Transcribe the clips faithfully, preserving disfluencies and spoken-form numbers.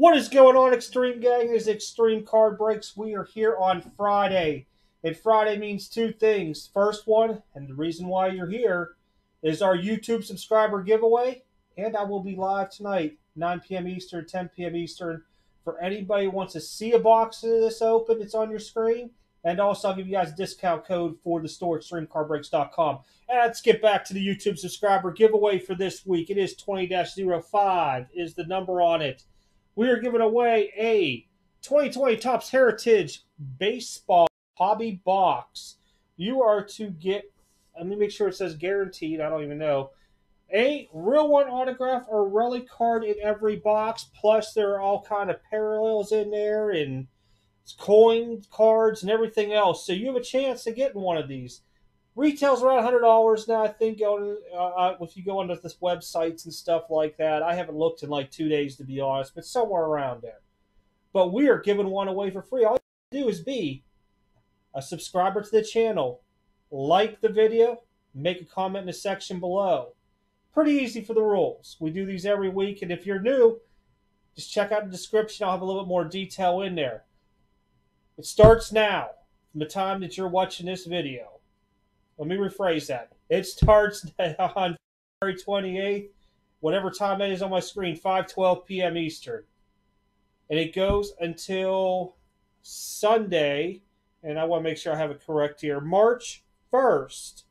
What is going on, Extreme Gang? This is Extreme Card Breaks. We are here on Friday, and Friday means two things. First one, and the reason why you're here, is our YouTube subscriber giveaway, and I will be live tonight, nine p m Eastern, ten p m Eastern. For anybody who wants to see a box of this open, it's on your screen. And also, I'll give you guys a discount code for the store, extreme card breaks dot com. And let's get back to the YouTube subscriber giveaway for this week. It is twenty oh five is the number on it. We are giving away a twenty twenty Topps Heritage Baseball Hobby Box. You are to get, let me make sure it says guaranteed, I don't even know, a real one autograph or relic card in every box. Plus, there are all kind of parallels in there and coins, cards, and everything else. So you have a chance of getting one of these. Retails around one hundred dollars now, I think, on, uh, if you go onto this websites and stuff like that. I haven't looked in like two days, to be honest, but somewhere around there. But we are giving one away for free. All you have to do is be a subscriber to the channel, like the video, make a comment in the section below. Pretty easy for the rules. We do these every week, and if you're new, just check out the description. I'll have a little bit more detail in there. It starts now, from the time that you're watching this video. Let me rephrase that. It starts on February twenty-eighth, whatever time it is on my screen, five twelve p m Eastern. And it goes until Sunday, and I want to make sure I have it correct here, March first,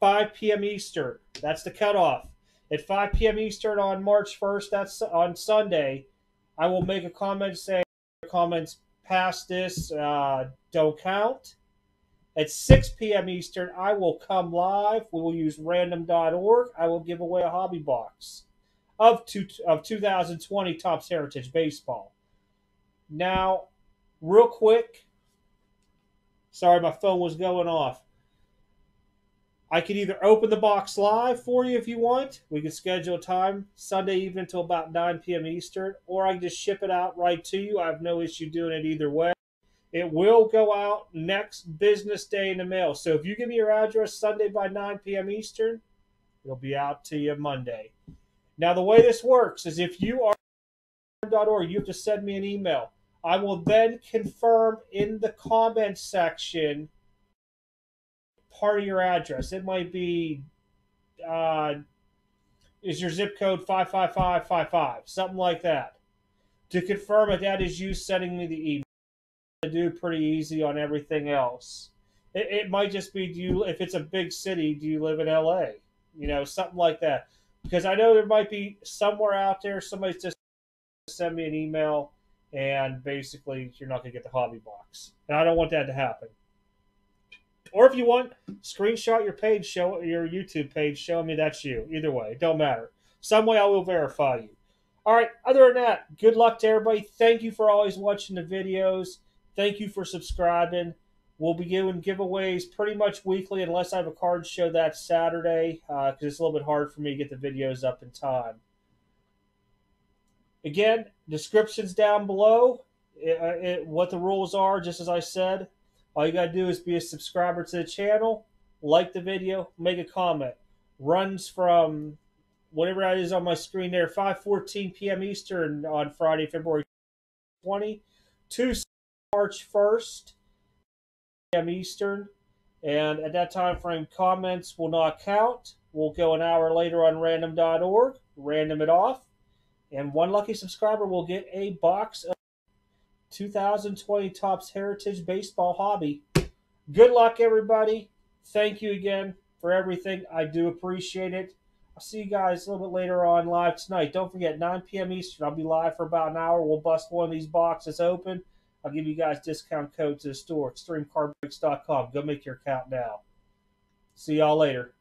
five p m Eastern. That's the cutoff. At five p m Eastern on March first, that's on Sunday, I will make a comment saying, comments past this uh, don't count. At six p m Eastern, I will come live. We will use random dot org. I will give away a hobby box of, two, of two thousand twenty Topps Heritage Baseball. Now, real quick. Sorry, my phone was going off. I could either open the box live for you if you want. We can schedule a time Sunday evening until about nine p m Eastern. Or I can just ship it out right to you. I have no issue doing it either way. It will go out next business day in the mail. So if you give me your address Sunday by nine p m Eastern, it'll be out to you Monday. Now, the way this works is if you are random dot org, you have to send me an email. I will then confirm in the comments section part of your address. It might be, uh, is your zip code five five five five five, something like that. To confirm it, that is you sending me the email. Do pretty easy on everything else. It, it might just be, do you, if it's a big city, do you live in L A? You know, something like that. Because I know there might be somewhere out there, somebody's just send me an email, and basically you're not going to get the hobby box. And I don't want that to happen. Or if you want, screenshot your page, show your YouTube page, show me that's you. Either way, it don't matter. Some way I will verify you. All right, other than that, good luck to everybody. Thank you for always watching the videos. Thank you for subscribing. We'll be doing giveaways pretty much weekly unless I have a card show that Saturday because uh, it's a little bit hard for me to get the videos up in time. Again, descriptions down below, it, it, what the rules are, just as I said. All you got to do is be a subscriber to the channel, like the video, make a comment. Runs from whatever that is on my screen there, five fourteen p m Eastern on Friday, February twentieth, to March first, p m Eastern, and at that time frame, comments will not count. We'll go an hour later on random dot org, random it off, and one lucky subscriber will get a box of two thousand twenty Topps Heritage Baseball Hobby. Good luck, everybody. Thank you again for everything. I do appreciate it. I'll see you guys a little bit later on live tonight. Don't forget, nine p m Eastern, I'll be live for about an hour. We'll bust one of these boxes open. I'll give you guys discount code to the store, extreme card breaks dot com. Go make your account now. See y'all later.